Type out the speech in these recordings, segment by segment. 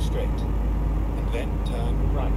go straight, and then turn right.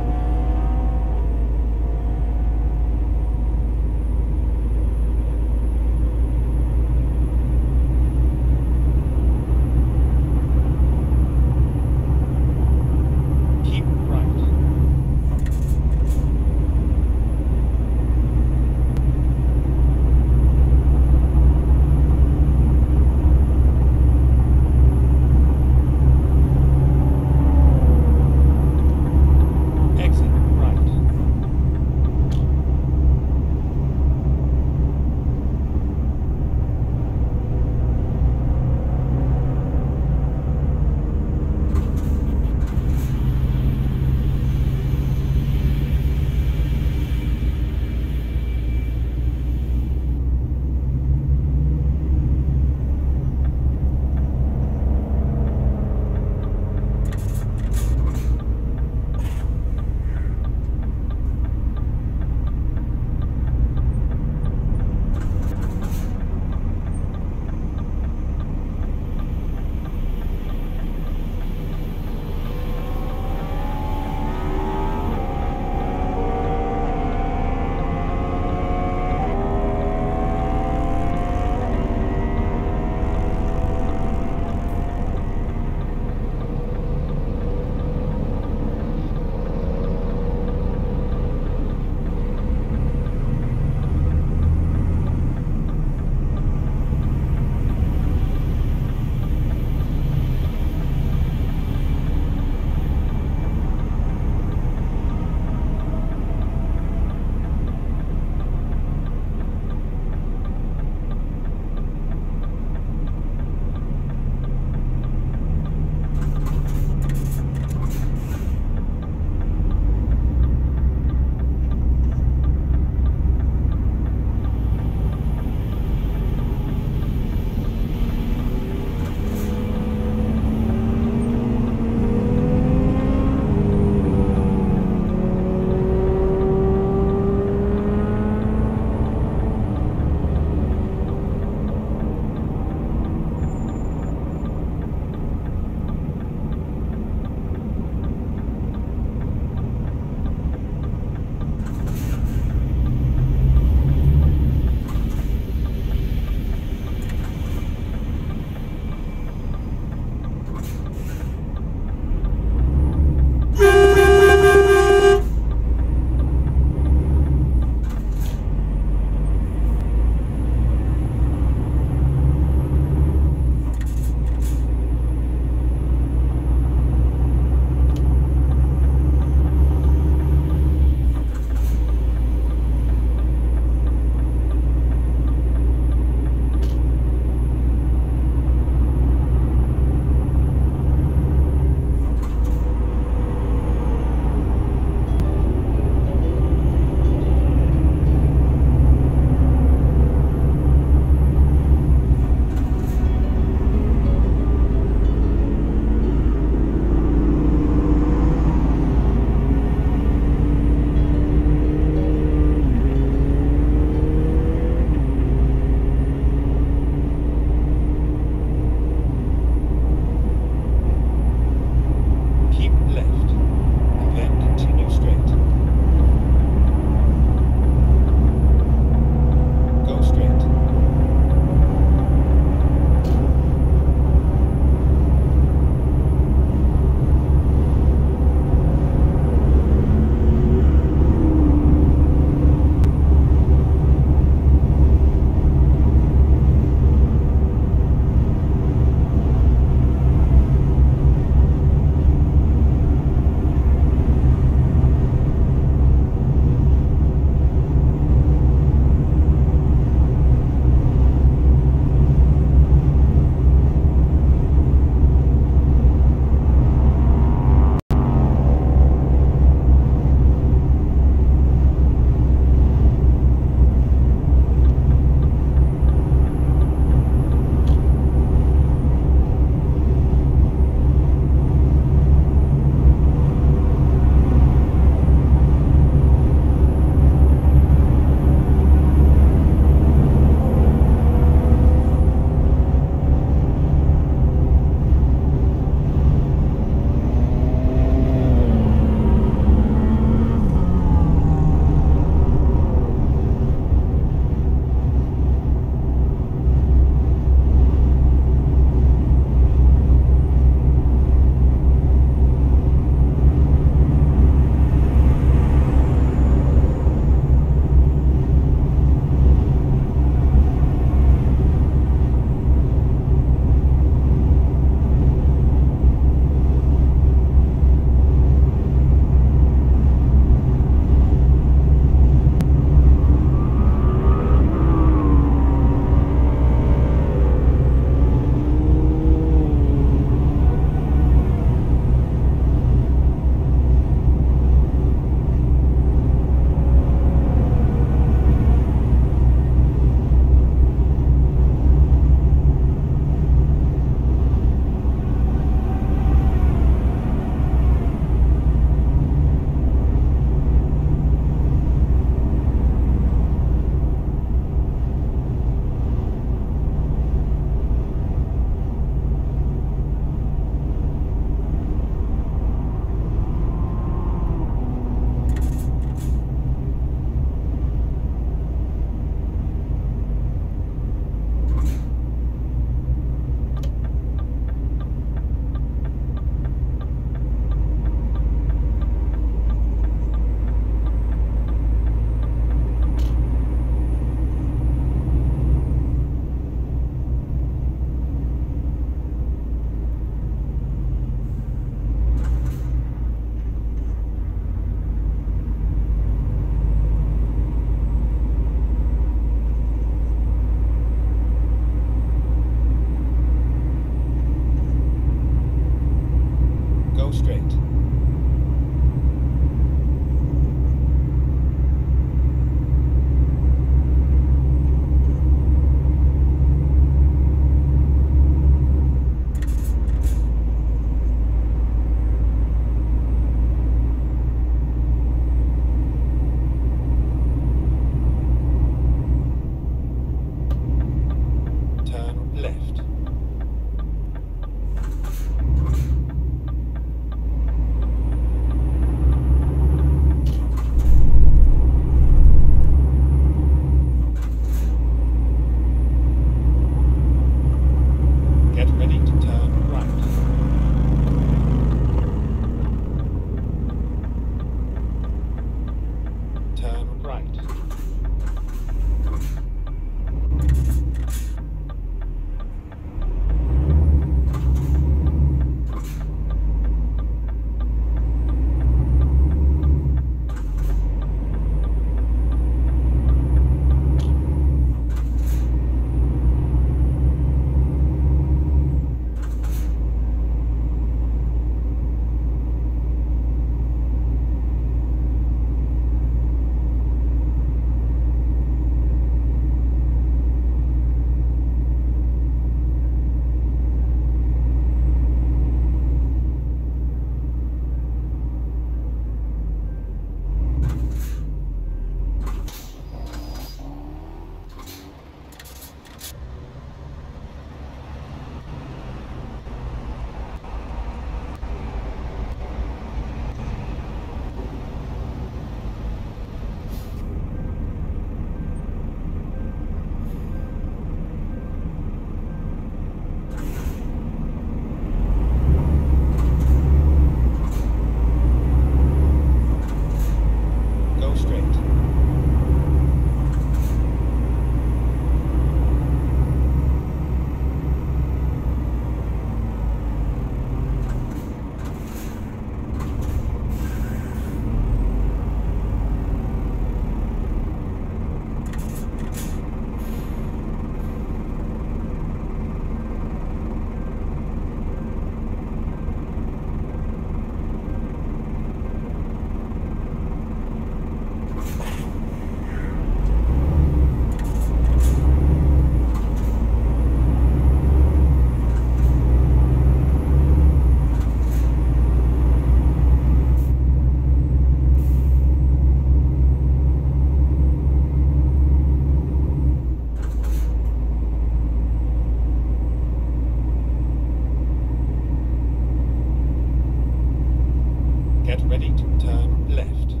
left.